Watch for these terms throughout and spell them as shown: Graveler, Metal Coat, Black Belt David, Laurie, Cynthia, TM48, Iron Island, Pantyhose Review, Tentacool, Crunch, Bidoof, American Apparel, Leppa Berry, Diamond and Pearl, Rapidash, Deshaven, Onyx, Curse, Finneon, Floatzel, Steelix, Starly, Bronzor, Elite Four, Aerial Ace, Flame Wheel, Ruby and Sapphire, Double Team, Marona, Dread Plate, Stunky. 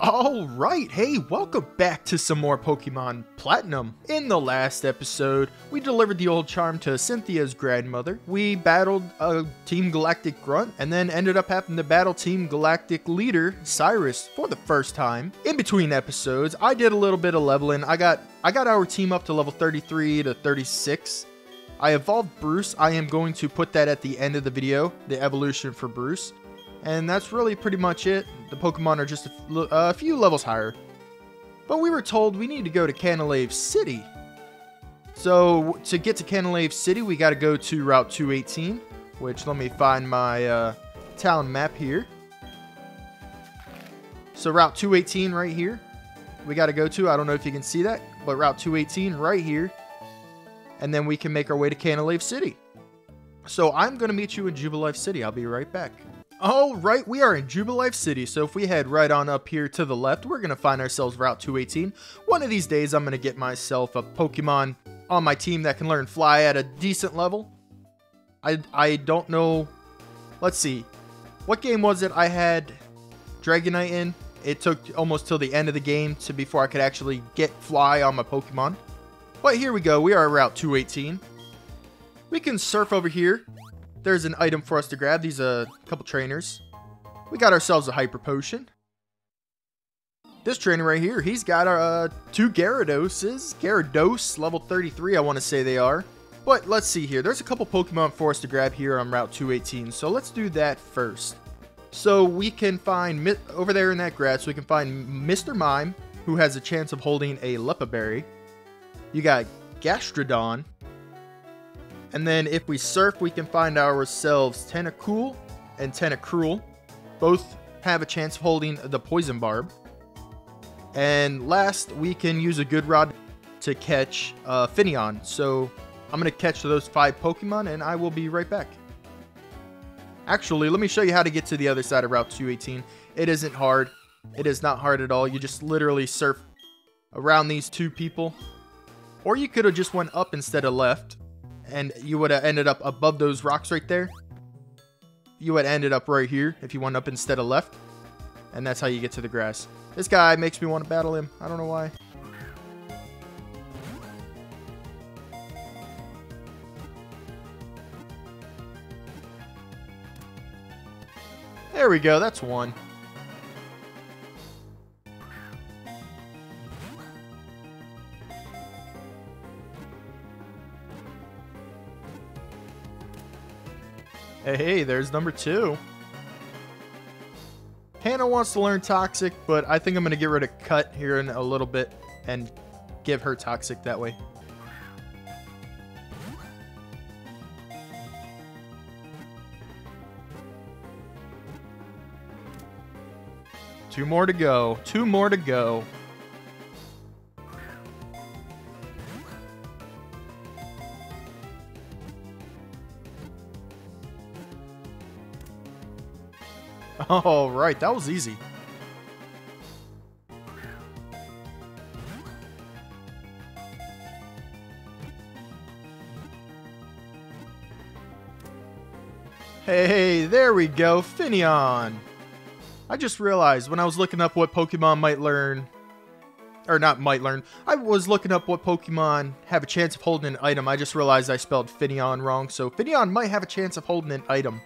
Alright, hey, welcome back to some more Pokemon Platinum. In the last episode, we delivered the old charm to Cynthia's grandmother. We battled a Team Galactic grunt and then ended up having to battle Team Galactic leader Cyrus for the first time. In between episodes, I did a little bit of leveling. I got our team up to level 33 to 36. I evolved Bruce. I am going to put that at the end of the video, the evolution for Bruce. And that's really pretty much it. The Pokemon are just a few levels higher. But we were told we need to go to Canalave City. So to get to Canalave City, we got to go to Route 218. Which, let me find my town map here. So Route 218 right here. We got to go to, I don't know if you can see that, but Route 218 right here. And then we can make our way to Canalave City. So I'm going to meet you in Jubilife City. I'll be right back. Alright, we are in Jubilife City, so if we head right on up here to the left, we're going to find ourselves Route 218. One of these days, I'm going to get myself a Pokemon on my team that can learn Fly at a decent level. I don't know. Let's see. What game was it I had Dragonite in? It took almost till the end of the game before I could actually get Fly on my Pokemon. But here we go, we are at Route 218. We can surf over here. There's an item for us to grab. These are a couple trainers. We got ourselves a Hyper Potion. This trainer right here, he's got two Gyarados. Gyarados, level 33, I want to say they are. But let's see here. There's a couple Pokemon for us to grab here on Route 218. So let's do that first. So we can find, over there in that grass, we can find Mr. Mime, who has a chance of holding a Leppa Berry. You got Gastrodon. And then if we surf, we can find ourselves Tentacool and Tentacruel. Both have a chance of holding the Poison Barb. And last, we can use a Good Rod to catch Finneon. So I'm going to catch those 5 Pokemon and I will be right back. Actually, let me show you how to get to the other side of Route 218. It isn't hard. It is not hard at all. You just literally surf around these two people. Or you could have just went up instead of left. And you would have ended up above those rocks right there. You would have ended up right here if you went up instead of left. And that's how you get to the grass. This guy makes me want to battle him. I don't know why. There we go. That's one. Hey, there's number 2. Hannah wants to learn Toxic, but I think I'm going to get rid of Cut here in a little bit and give her Toxic that way. Two more to go. Two more to go. Alright, that was easy. Hey, there we go, Finneon. I just realized when I was looking up what Pokemon might learn, or not might learn, I was looking up what Pokemon have a chance of holding an item. I just realized I spelled Finneon wrong, so Finneon might have a chance of holding an item.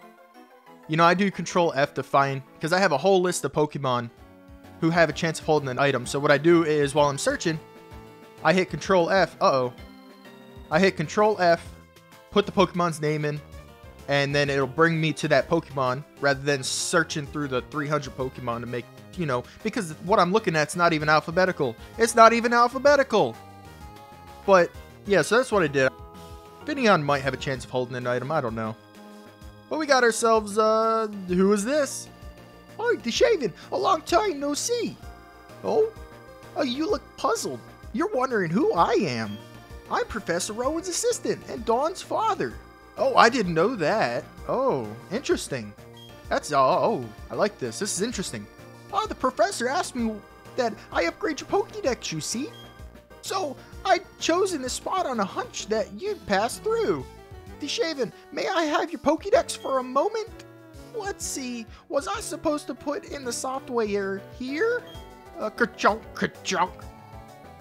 You know, I do Control F to find, because I have a whole list of Pokemon who have a chance of holding an item. So what I do is, while I'm searching, I hit Control F. I hit Control F, put the Pokemon's name in, and then it'll bring me to that Pokemon rather than searching through the 300 Pokemon to make, you know, because what I'm looking at's not even alphabetical. It's not even alphabetical. But yeah, so that's what I did. Finneon might have a chance of holding an item. I don't know. But we got ourselves, who is this? Oh, Deshaven, a long time no see. Oh, you look puzzled. You're wondering who I am. I'm Professor Rowan's assistant and Dawn's father. Oh, I didn't know that. Oh, interesting. That's, oh, I like this. This is interesting. Oh, the professor asked me that I upgrade your Pokédex, you see? So, I'd chosen this spot on a hunch that you'd pass through. Deshaven, may I have your Pokédex for a moment? Let's see, was I supposed to put in the software here? Ka-chonk, ka-chonk.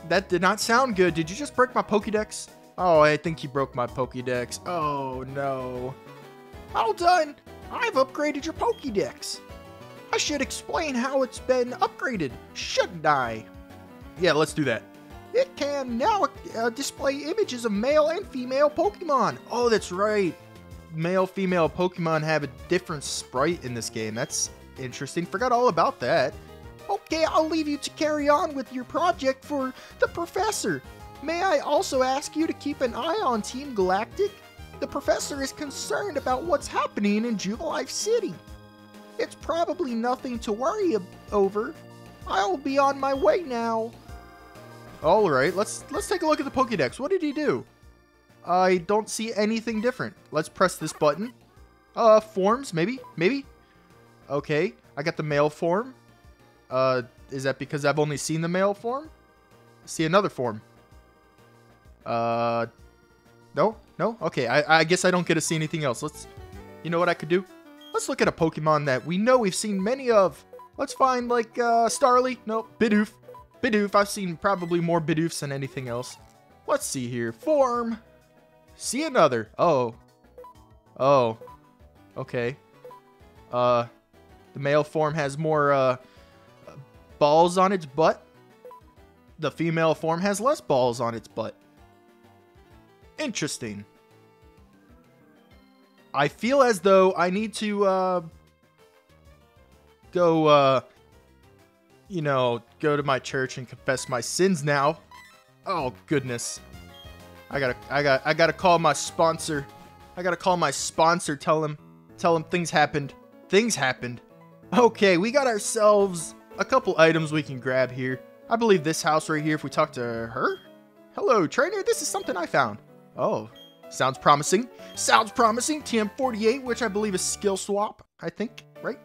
That did not sound good. Did you just break my Pokédex? Oh, I think he broke my Pokédex. Oh, no. All done. I've upgraded your Pokédex. I should explain how it's been upgraded, shouldn't I? Yeah, let's do that. It can now display images of male and female Pokemon. Oh, that's right. Male, female Pokemon have a different sprite in this game. That's interesting. Forgot all about that. Okay, I'll leave you to carry on with your project for the professor. May I also ask you to keep an eye on Team Galactic? The professor is concerned about what's happening in Jubilife City. It's probably nothing to worry over. I'll be on my way now. All right, let's take a look at the Pokédex. What did he do? I don't see anything different. Let's press this button. Forms, maybe? Okay, I got the male form. Is that because I've only seen the male form? See another form. No? Okay, I guess I don't get to see anything else. Let's, you know what I could do? Let's look at a Pokemon that we know we've seen many of. Let's find, like, Starly. No, Bidoof. Bidoof, I've seen probably more Bidoofs than anything else. Let's see here. Form. See another. Oh. Okay. The male form has more, balls on its butt. The female form has less balls on its butt. Interesting. I feel as though I need to, go to my church and confess my sins now. Oh goodness. I gotta call my sponsor. Tell him things happened. Okay, we got ourselves a couple items we can grab here. I believe this house right here, if we talk to her. Hello, trainer, this is something I found. Oh, sounds promising. TM48, which I believe is skill swap, I think, right?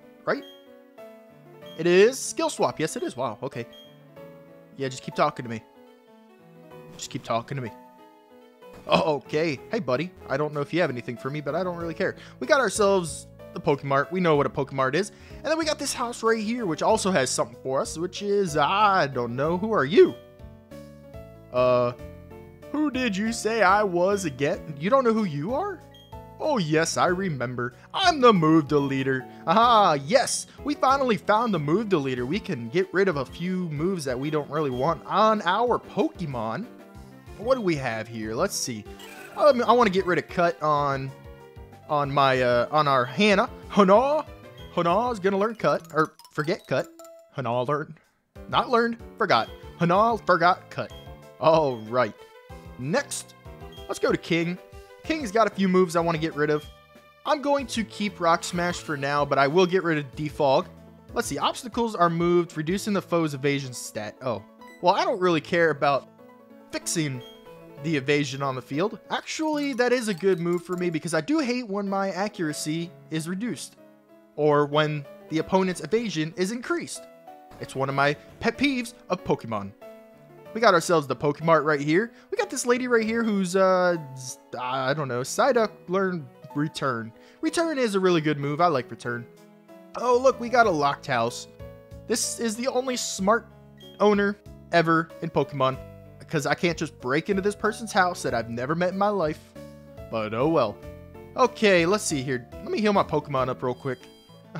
It is skill swap. Yes, it is. Wow. Okay. Yeah, just keep talking to me. Oh, okay. Hey, buddy. I don't know if you have anything for me, but I don't really care. We got ourselves the Poké Mart. We know what a Poké Mart is. And then we got this house right here, which also has something for us, which is, I don't know. Who are you? Who did you say I was again? You don't know who you are? Oh yes, I remember. I'm the move deleter. Aha, yes, we finally found the move deleter. We can get rid of a few moves that we don't really want on our Pokemon. What do we have here? Let's see. I want to get rid of cut on our Hannah. Hannah's gonna learn cut, or forget cut. Hannah learned, not learned, forgot. Hannah forgot cut. All right, next, let's go to King. King's got a few moves I want to get rid of. I'm going to keep Rock Smash for now, but I will get rid of Defog. Let's see. Obstacles are moved, reducing the foe's evasion stat. Oh, well, I don't really care about fixing the evasion on the field. Actually, that is a good move for me because I do hate when my accuracy is reduced or when the opponent's evasion is increased. It's one of my pet peeves of Pokemon. We got ourselves the Poké Mart right here. We got this lady right here who's, I don't know, Psyduck, learn Return. Return is a really good move. I like Return. Oh, look, we got a locked house. This is the only smart owner ever in Pokemon, because I can't just break into this person's house that I've never met in my life. But oh well. Okay, let's see here. Let me heal my Pokemon up real quick.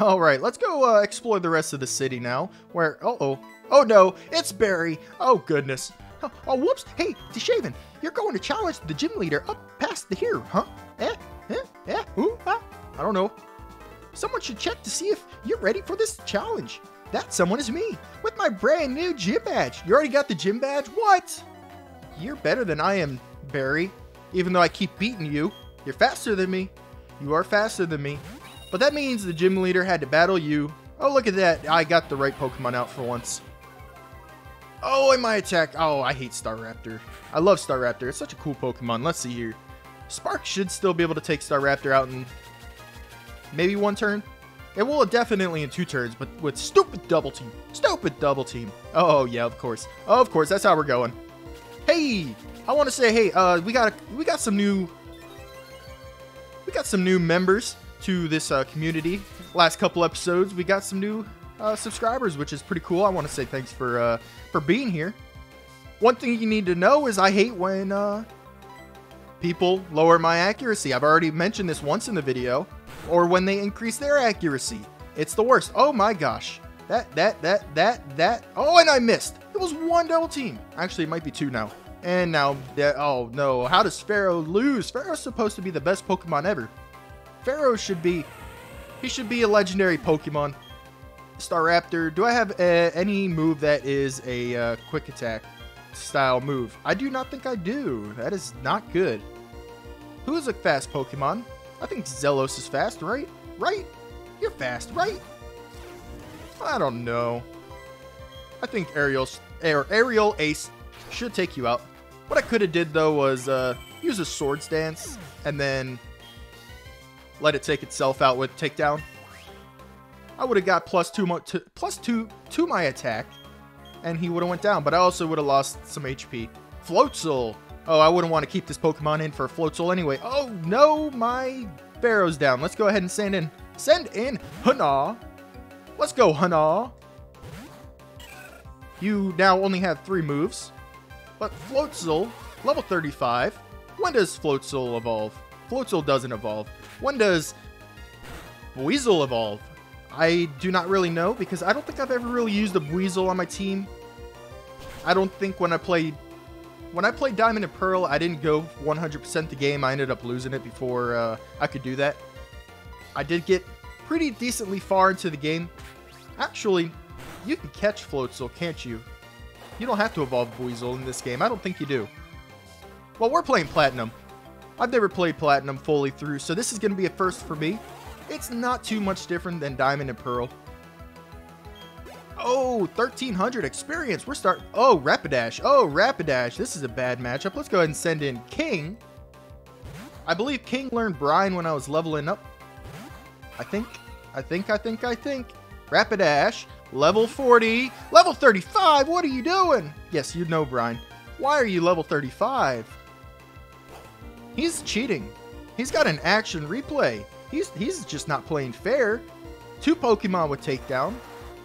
All right, let's go explore the rest of the city now. Where, oh no, it's Barry. Oh goodness. Oh whoops. Hey, Deshaven, you're going to challenge the gym leader up past the here, huh? I don't know. Someone should check to see if you're ready for this challenge. That someone is me with my brand new gym badge. You already got the gym badge? What? You're better than I am, Barry. Even though I keep beating you, you're faster than me. You are faster than me. But that means the gym leader had to battle you. Oh, look at that. I got the right Pokemon out for once. Oh, and my attack. Oh, I hate Staraptor. I love Staraptor. It's such a cool Pokemon. Let's see here. Spark should still be able to take Staraptor out in maybe one turn. It will definitely in two turns, but with stupid double team. Oh, yeah, of course. That's how we're going. Hey, I want to say, hey, we got some new members to this community. Last couple episodes, we got some new subscribers, which is pretty cool. I want to say thanks for being here. One thing you need to know is I hate when people lower my accuracy. I've already mentioned this once in the video. Or when they increase their accuracy. It's the worst. Oh my gosh. That. Oh, and I missed. It was one double team. Actually, it might be two now. And now, oh no. How does Pharaoh lose? Pharaoh's supposed to be the best Pokemon ever. Pharaoh should be, he should be a legendary Pokemon. Staraptor. Do I have any move that is a quick attack style move? I do not think I do. That is not good. Who is a fast Pokemon? I think Zelos is fast, right? Right? You're fast, right? I don't know. I think Aerial Ace should take you out. What I could have did though was use a Swords Dance and then let it take itself out with Takedown. I would have got plus two to my attack, and he would have went down. But I also would have lost some HP. Floatzel. Oh, I wouldn't want to keep this Pokemon in for a Floatzel anyway. Oh no, my Pharaoh's down. Let's go ahead and send in. Send in Hunah. Let's go, Hunah. You now only have 3 moves. But Floatzel, level 35. When does Floatzel evolve? Floatzel doesn't evolve. When does Buizel evolve? I do not really know because I don't think I've ever really used a Buizel on my team. I don't think when I played Diamond and Pearl, I didn't go 100% the game. I ended up losing it before I could do that. I did get pretty decently far into the game. Actually, you can catch Floatzel, can't you? You don't have to evolve Buizel in this game. I don't think you do. Well, we're playing Platinum. I've never played Platinum fully through, so this is going to be a first for me. It's not too much different than Diamond and Pearl. Oh, 1300 experience. We're starting. Oh, Rapidash. Oh, Rapidash. This is a bad matchup. Let's go ahead and send in King. I believe King learned Brine when I was leveling up. I think. Rapidash, level 40. Level 35. What are you doing? Yes, you know Brine. Why are you level 35? He's cheating. He's got an action replay. He's just not playing fair. 2 Pokemon with Takedown.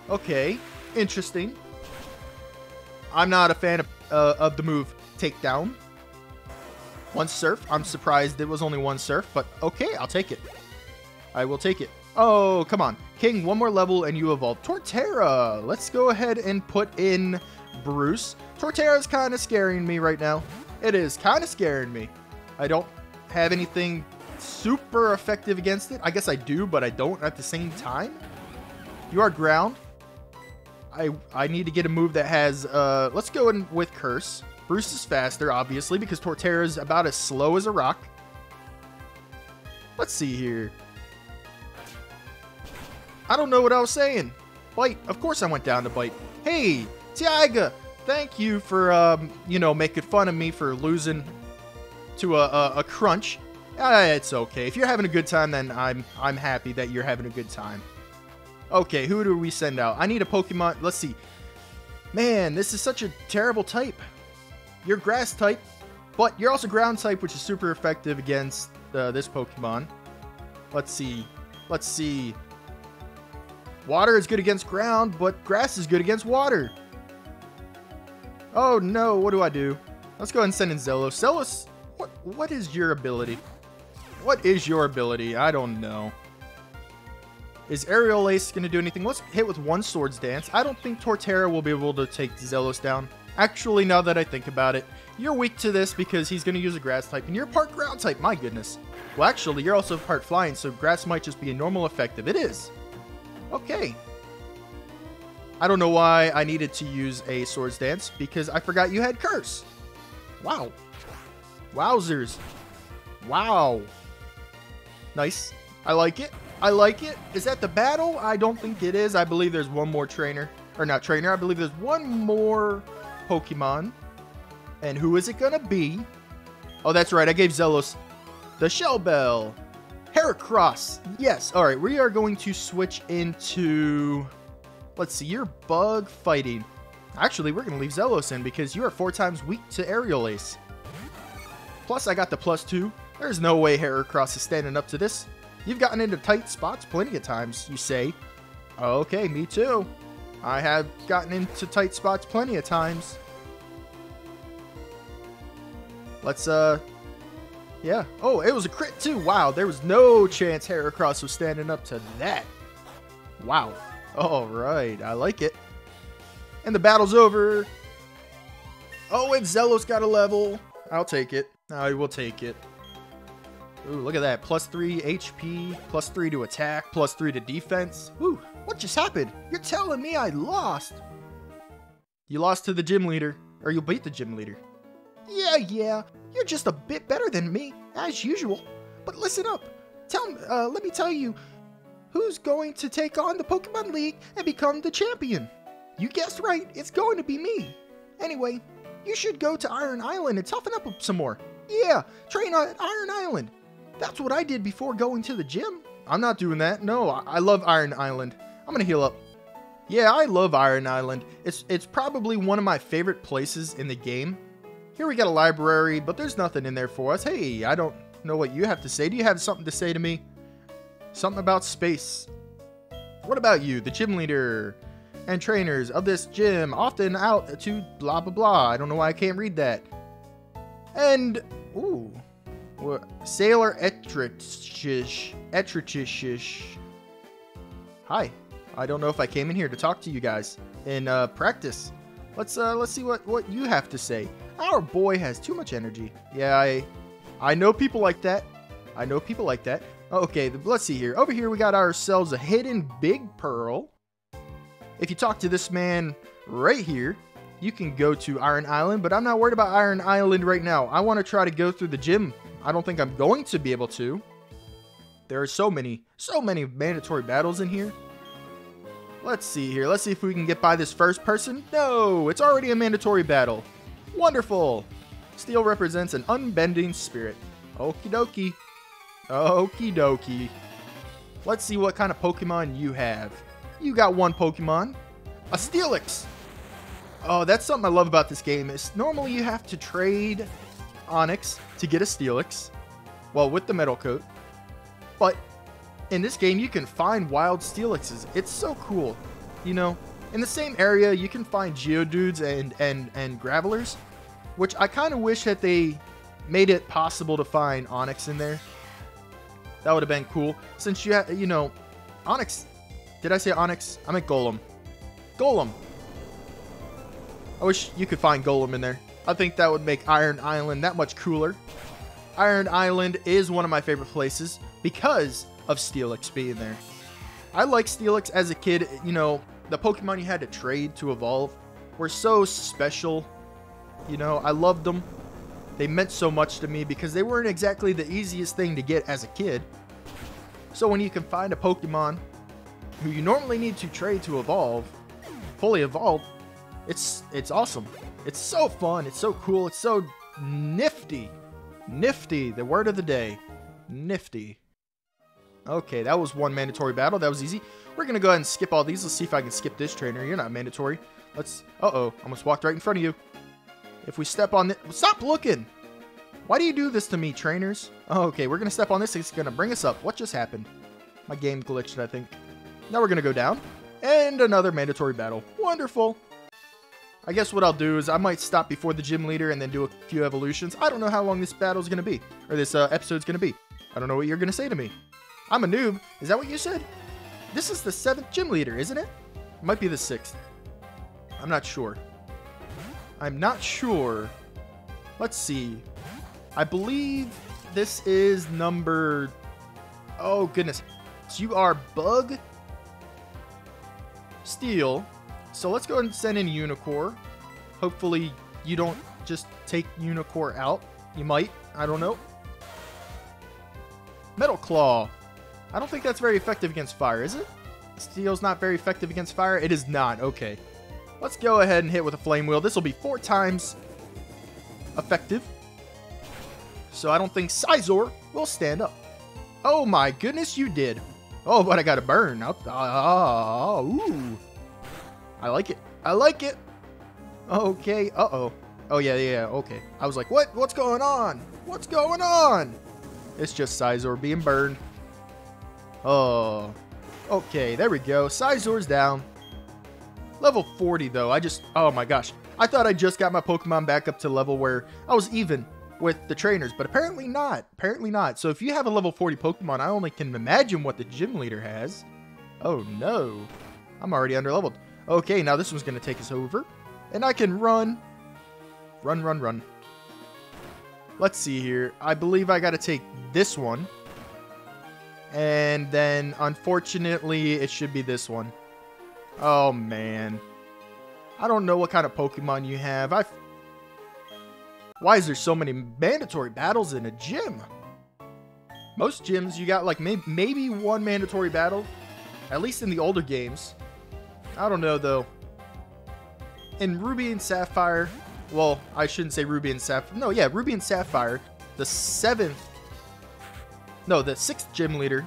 Okay, interesting. I'm not a fan of the move Takedown. 1 Surf. I'm surprised it was only 1 Surf, but okay, I'll take it. I will take it. Oh, come on. King, 1 more level and you evolve. Torterra. Let's go ahead and put in Bruce. Torterra's kind of scaring me right now. It is kind of scaring me. I don't have anything super effective against it. I guess I do, but I don't at the same time. You are ground. I need to get a move that has let's go in with Curse. Bruce is faster, obviously, because Torterra is about as slow as a rock. Let's see here. I don't know what I was saying. Bite. Of course I went down to Bite. Hey, Tiaga, thank you for you know, making fun of me for losing to a Crunch. It's okay. If you're having a good time, then I'm happy that you're having a good time. Okay, who do we send out? I need a Pokemon. Let's see. Man, this is such a terrible type. You're grass type, but you're also ground type, which is super effective against this Pokemon. Let's see. Let's see. Water is good against ground, but grass is good against water. Oh no, what do I do? Let's go ahead and send in Zelos. Zelos, what is your ability? What is your ability? I don't know. Is Aerial Ace going to do anything? Let's hit with 1 Swords Dance. I don't think Torterra will be able to take Zelos down. Actually, now that I think about it, you're weak to this because he's going to use a grass type and you're part ground type. My goodness. Well, actually, you're also part flying, so grass might just be a normal effective. It is. Okay. I don't know why I needed to use a Swords Dance because I forgot you had Curse. Wow. Wowzers. Wow. Nice. I like it. I like it. Is that the battle? I don't think it is. I believe there's one more trainer. Or not trainer. I believe there's one more Pokemon. And who is it going to be? Oh, that's right. I gave Zelos the Shell Bell. Heracross. Yes. All right. We are going to switch into... Let's see. You're bug fighting. Actually, we're going to leave Zelos in because you are 4 times weak to Aerial Ace. Plus, I got the +2. There's no way Heracross is standing up to this. You've gotten into tight spots plenty of times, you say. Okay, me too. I have gotten into tight spots plenty of times. Let's, yeah. Oh, it was a crit too. Wow, there was no chance Heracross was standing up to that. Wow. All right, I like it. And the battle's over. Oh, and Zelos got a level. I'll take it. I will take it. Ooh, look at that. +3 HP, +3 to attack, +3 to defense. Ooh, what just happened? You're telling me I lost. You lost to the gym leader, or you beat the gym leader. Yeah, you're just a bit better than me, as usual. But listen up. Let me tell you who's going to take on the Pokemon League and become the champion. You guessed right, it's going to be me. Anyway, you should go to Iron Island and toughen up some more. Yeah, train at Iron Island. That's what I did before going to the gym. I'm not doing that. No, I love Iron Island. I'm gonna heal up. Yeah, I love Iron Island. It's probably one of my favorite places in the game. Here we got a library, but there's nothing in there for us. Hey, I don't know what you have to say. Do you have something to say to me? Something about space. What about you, the gym leader and trainers of this gym, often out to blah, blah, blah. I don't know why I can't read that. And, ooh, Sailor Etrichish. Hi, I don't know if I came in here to talk to you guys in practice. Let's see what you have to say. Our boy has too much energy. Yeah, I know people like that. I know people like that. Okay, let's see here. Over here we got ourselves a hidden big pearl. If you talk to this man right here, you can go to Iron Island, but I'm not worried about Iron Island right now. I want to try to go through the gym. I don't think I'm going to be able to. There are so many mandatory battles in here. Let's see here. Let's see if we can get by this first person. No, it's already a mandatory battle. Wonderful. Steel represents an unbending spirit. Okie dokie. Okie dokie. Let's see what kind of Pokemon you have. You got one Pokemon. A Steelix. Oh, that's something I love about this game is normally you have to trade Onyx to get a Steelix, well, with the metal coat, but in this game you can find wild Steelixes. It's so cool, you know. In the same area you can find Geodudes and Gravelers, which I kind of wish that they made it possible to find Onyx in there. That would have been cool, since you know, Onyx. Did I say Onyx? I meant Golem. Golem. I wish you could find Golem in there. I think that would make Iron Island that much cooler. Iron Island is one of my favorite places because of Steelix being there. I like Steelix as a kid. You know, the Pokemon you had to trade to evolve were so special. You know, I loved them. They meant so much to me because they weren't exactly the easiest thing to get as a kid. So when you can find a Pokemon who you normally need to trade to evolve, fully evolved, it's awesome. It's so fun. It's so cool. It's so nifty. Nifty, the word of the day. Nifty. Okay, that was one mandatory battle. That was easy. We're going to go ahead and skip all these. Let's see if I can skip this trainer. You're not mandatory. Let's... Uh-oh. Almost walked right in front of you. If we step on this... Stop looking! Why do you do this to me, trainers? Okay, we're going to step on this. It's going to bring us up. What just happened? My game glitched, I think. Now we're going to go down. And another mandatory battle. Wonderful. I guess what I'll do is I might stop before the gym leader and then do a few evolutions. I don't know how long this battle's going to be, or this episode's going to be. I don't know what you're going to say to me. I'm a noob. Is that what you said? This is the 7th gym leader, isn't it? It might be the 6th. I'm not sure. I'm not sure. Let's see. I believe this is number... Oh, goodness. So you are Bug, Steel... So let's go ahead and send in Unicorn. Hopefully you don't just take Unicorn out. You might. I don't know. Metal Claw. I don't think that's very effective against fire, is it? Steel's not very effective against fire. It is not. Okay. Let's go ahead and hit with a Flame Wheel. This will be 4 times effective. So I don't think Scizor will stand up. Oh my goodness, you did. Oh, but I got a burn. Ooh. I like it. I like it. Okay. Uh-oh. Oh, yeah. Okay. I was like, what? What's going on? What's going on? It's just Scizor being burned. Oh. Okay, there we go. Sizor's down. Level 40 though. I just, oh my gosh. I thought I just got my Pokemon back up to level where I was even with the trainers, but apparently not. Apparently not. So if you have a level 40 Pokemon, I only can imagine what the gym leader has. Oh no. I'm already underleveled. Okay, now this one's going to take us over. And I can run. Run. Let's see here. I believe I got to take this one. And then, unfortunately, it should be this one. Oh, man. I don't know what kind of Pokemon you have. Why is there so many mandatory battles in a gym? Most gyms, you got, like, maybe one mandatory battle. At least in the older games. I don't know, though. In Ruby and Sapphire... Well, I shouldn't say Ruby and Sapphire. No, yeah, Ruby and Sapphire. The sixth gym leader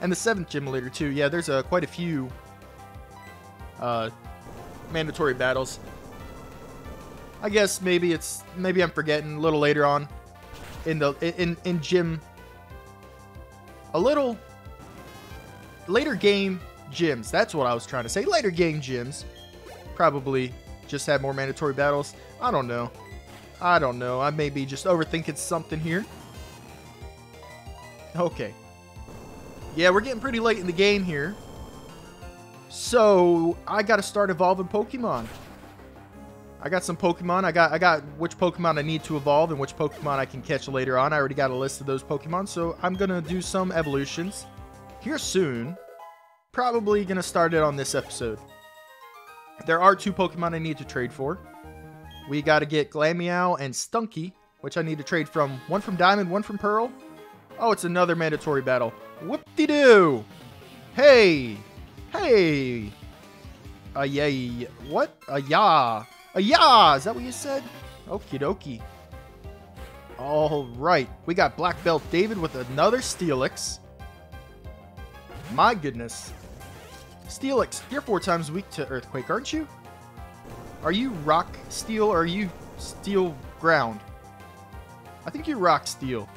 and the seventh gym leader too. Yeah, there's quite a few mandatory battles. I guess maybe I'm forgetting a little later on in the in gym, a little later game gyms. That's what I was trying to say. Later game gyms probably just have more mandatory battles. I don't know. I may be just overthinking something here. Okay. Yeah, we're getting pretty late in the game here. So, I gotta start evolving Pokemon. I got some Pokemon. I got which Pokemon I need to evolve and which Pokemon I can catch later on. I already got a list of those Pokemon, so I'm gonna do some evolutions here soon. Probably gonna start it on this episode. There are two Pokemon I need to trade for. We gotta get Glammeow and Stunky, which I need to trade from. One from Diamond, one from Pearl. Oh, it's another mandatory battle. Whoop-de-doo! Hey! Hey! Yay. What? Ayah! Ayah! Is that what you said? Okie dokie. Alright. We got Black Belt David with another Steelix. My goodness. Steelix, you're 4 times weak to Earthquake, aren't you? Are you Rock Steel or are you Steel Ground? I think you're Rock Steel.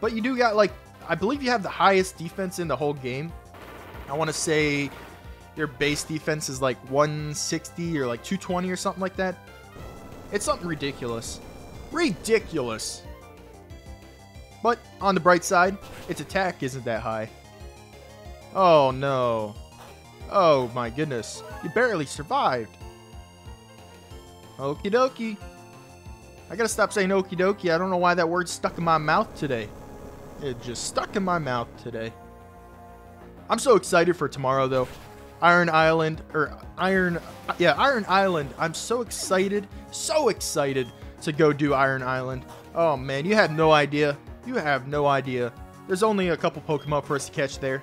But you do got, like, I believe you have the highest defense in the whole game. I want to say your base defense is like 160 or like 220 or something like that. It's something ridiculous. Ridiculous! But on the bright side, its attack isn't that high. Oh no. Oh my goodness. You barely survived. Okie dokie. I gotta stop saying okie dokie. I don't know why that word stuck in my mouth today. It just stuck in my mouth today. I'm so excited for tomorrow though. Iron Island. I'm so excited to go do Iron Island. Oh man, you have no idea. You have no idea. There's only a couple Pokemon for us to catch there.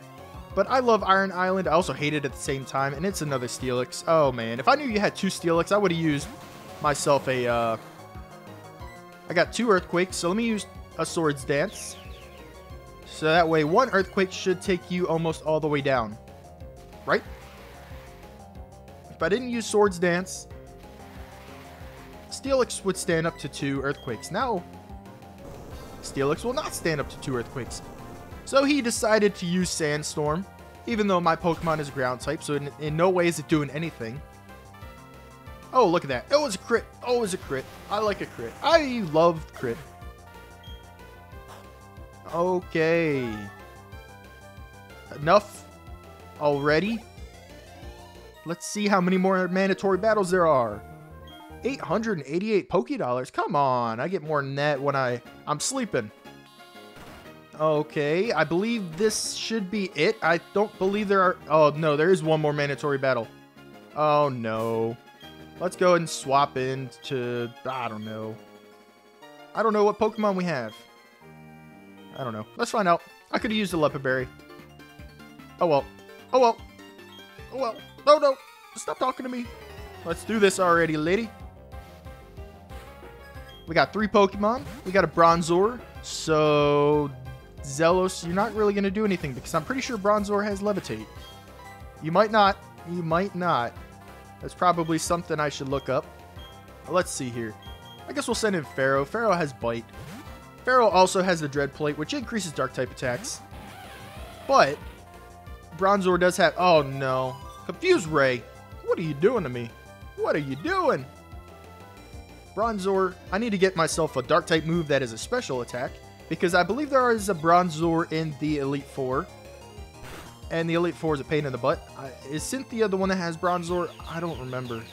But I love Iron Island. I also hate it at the same time. And it's another Steelix. Oh man, if I knew you had 2 Steelix, I would have used myself a, I got 2 Earthquakes, so let me use a Swords Dance. So that way, 1 Earthquake should take you almost all the way down. Right? If I didn't use Swords Dance, Steelix would stand up to 2 Earthquakes. Now, Steelix will not stand up to 2 Earthquakes. So he decided to use Sandstorm, even though my Pokemon is ground type, so in no way is it doing anything. Oh, look at that. It was a crit. Oh, it was a crit. I like a crit. I love crit. Okay. Enough already. Let's see how many more mandatory battles there are. 888 Pokédollars. Come on. I get more than that when I'm sleeping. Okay. I believe this should be it. I don't believe there are... Oh, no. There is one more mandatory battle. Oh, no. Let's go ahead and swap into, I don't know. I don't know what Pokemon we have. I don't know. Let's find out. I could have used a Leppa Berry. Oh, well. Oh, well. Oh, well. No, no. Stop talking to me. Let's do this already, lady. We got 3 Pokemon. We got a Bronzor. So, Zelos, you're not really going to do anything because I'm pretty sure Bronzor has Levitate. You might not. You might not. That's probably something I should look up. Let's see here. I guess we'll send in Pharaoh. Pharaoh has Bite. Pharaoh also has the Dread Plate, which increases Dark-type attacks. But Bronzor does have... Oh, no. Confused Ray. What are you doing to me? What are you doing? Bronzor, I need to get myself a Dark-type move that is a special attack, because I believe there is a Bronzor in the Elite Four. And the Elite Four is a pain in the butt. Is Cynthia the one that has Bronzor? I don't remember.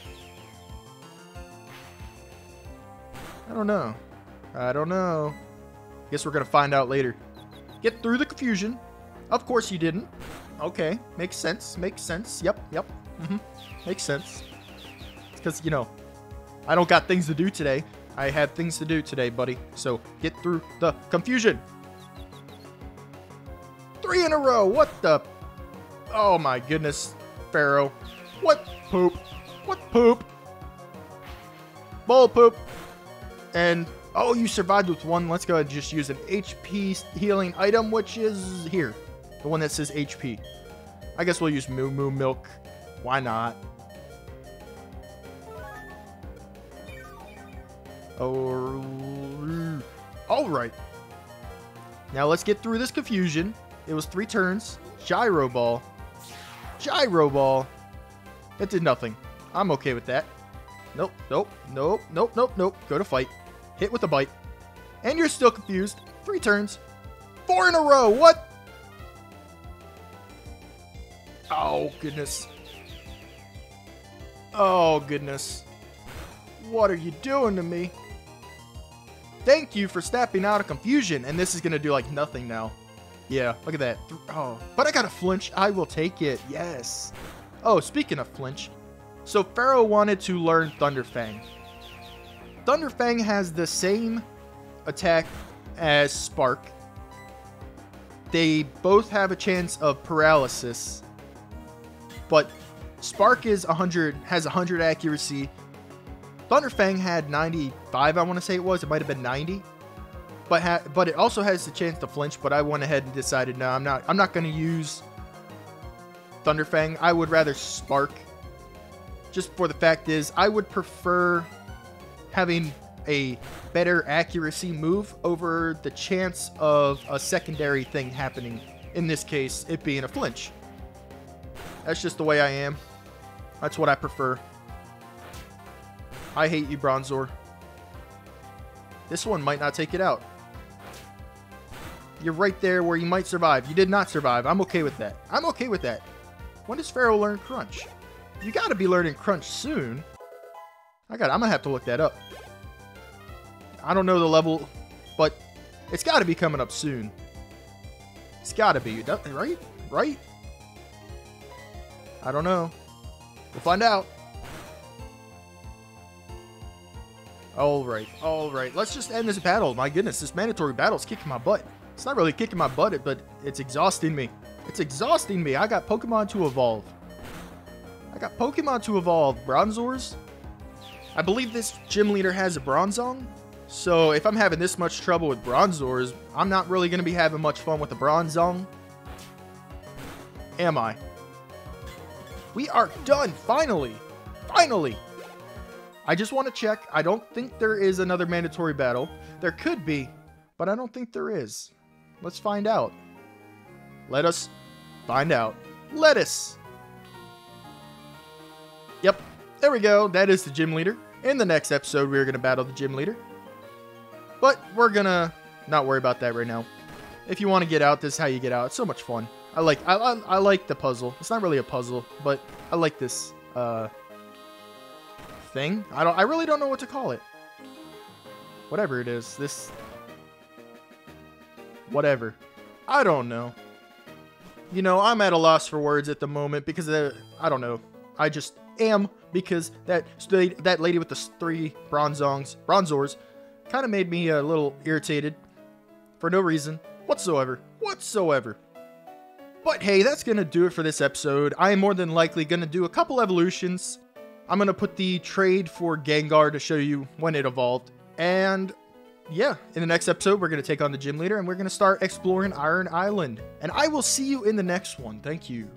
I don't know. I don't know. Guess we're going to find out later. Get through the confusion. Of course you didn't. Okay. Makes sense. Makes sense. Yep. Yep. Mm-hmm. Makes sense. It's because, you know, I don't got things to do today. I have things to do today, buddy. So get through the confusion. 3 in a row. What the? Oh my goodness, Pharaoh. What poop? What poop? Bull poop. And oh, you survived with one. Let's go ahead and just use an HP healing item, which is here. The one that says HP. I guess we'll use Moo Moo Milk. Why not? Oh, all right. Now let's get through this confusion. It was 3 turns. Gyro Ball. Gyro Ball. That did nothing. I'm okay with that. Nope, nope, nope, nope, nope, nope. Go to fight. Hit with a bite. And you're still confused. 3 turns. 4 in a row. What? Oh, goodness. Oh, goodness. What are you doing to me? Thank you for snapping out of confusion. And this is going to do like nothing now. Yeah, look at that. Oh, but I got a flinch. I will take it. Yes. Oh, speaking of flinch. So Pharaoh wanted to learn Thunderfang. Thunderfang has the same attack as Spark. They both have a chance of paralysis. But Spark is 100, has 100 accuracy. Thunderfang had 95, I want to say it was. It might have been 90. But it also has the chance to flinch, but I went ahead and decided, no, I'm not going to use Thunderfang. I would rather Spark. Just for the fact is, I would prefer having a better accuracy move over the chance of a secondary thing happening. In this case, it being a flinch. That's just the way I am. That's what I prefer. I hate you, Bronzor. This one might not take it out. You're right there where you might survive. You did not survive. I'm okay with that. I'm okay with that. When does Pharaoh learn Crunch? You gotta be learning Crunch soon. I'm gonna have to look that up. I don't know the level, but it's gotta be coming up soon. It's gotta be, right? Right? I don't know. We'll find out. Alright, alright. Let's just end this battle. My goodness, this mandatory battle's kicking my butt. It's not really kicking my butt, but it's exhausting me. It's exhausting me. I got Pokemon to evolve. I got Pokemon to evolve. Bronzors? I believe this gym leader has a Bronzong. So if I'm having this much trouble with Bronzors, I'm not really going to be having much fun with the Bronzong. Am I? We are done, finally! Finally! I just want to check. I don't think there is another mandatory battle. There could be, but I don't think there is. Let's find out. Let us find out. Let us! Yep, there we go. That is the gym leader. In the next episode, we're going to battle the gym leader. But we're going to not worry about that right now. If you want to get out, this is how you get out. It's so much fun. I like the puzzle. It's not really a puzzle, but I like this thing. I really don't know what to call it. Whatever it is, this whatever. I don't know. You know, I'm at a loss for words at the moment because I don't know. I just am because that lady with the 3 Bronzors kind of made me a little irritated for no reason whatsoever. But hey, that's going to do it for this episode. I am more than likely going to do a couple evolutions. I'm going to put the trade for Gengar to show you when it evolved. And yeah, in the next episode, we're going to take on the gym leader and we're going to start exploring Iron Island. And I will see you in the next one. Thank you.